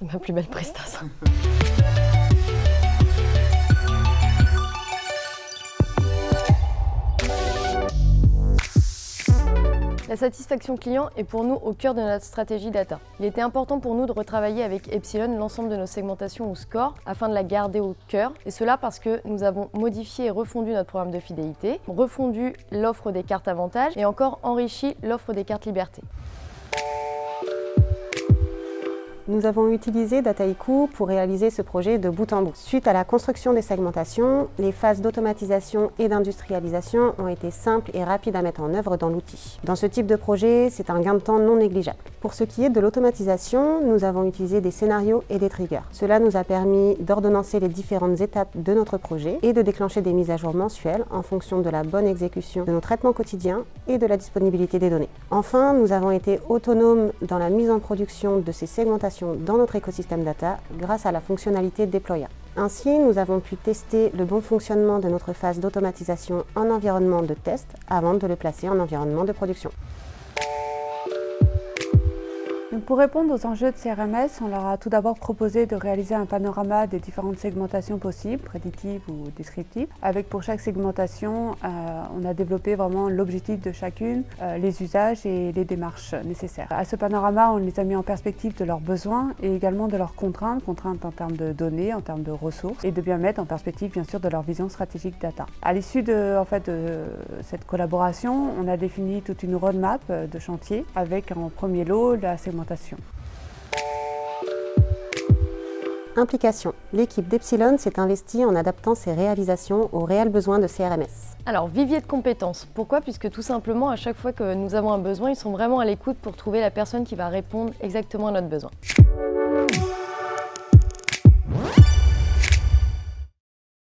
C'est ma plus belle prestation. La satisfaction client est pour nous au cœur de notre stratégie data. Il était important pour nous de retravailler avec Epsilon l'ensemble de nos segmentations ou scores afin de la garder au cœur, et cela parce que nous avons modifié et refondu notre programme de fidélité, refondu l'offre des cartes avantages et encore enrichi l'offre des cartes liberté. Nous avons utilisé Dataiku pour réaliser ce projet de bout en bout. Suite à la construction des segmentations, les phases d'automatisation et d'industrialisation ont été simples et rapides à mettre en œuvre dans l'outil. Dans ce type de projet, c'est un gain de temps non négligeable. Pour ce qui est de l'automatisation, nous avons utilisé des scénarios et des triggers. Cela nous a permis d'ordonnancer les différentes étapes de notre projet et de déclencher des mises à jour mensuelles en fonction de la bonne exécution de nos traitements quotidiens et de la disponibilité des données. Enfin, nous avons été autonomes dans la mise en production de ces segmentations dans notre écosystème data grâce à la fonctionnalité Deploya. Ainsi, nous avons pu tester le bon fonctionnement de notre phase d'automatisation en environnement de test avant de le placer en environnement de production. Donc pour répondre aux enjeux de CRMS, on leur a tout d'abord proposé de réaliser un panorama des différentes segmentations possibles, prédictives ou descriptives. Avec pour chaque segmentation, on a développé vraiment l'objectif de chacune, les usages et les démarches nécessaires. À ce panorama, on les a mis en perspective de leurs besoins et également de leurs contraintes en termes de données, en termes de ressources, et de bien mettre en perspective bien sûr de leur vision stratégique data. À l'issue de cette collaboration, on a défini toute une roadmap de chantier avec en premier lot la segmentation. Implication. L'équipe d'Epsilon s'est investie en adaptant ses réalisations aux réels besoins de CRMS. Alors, vivier de compétences. Pourquoi? Puisque tout simplement, à chaque fois que nous avons un besoin, ils sont vraiment à l'écoute pour trouver la personne qui va répondre exactement à notre besoin.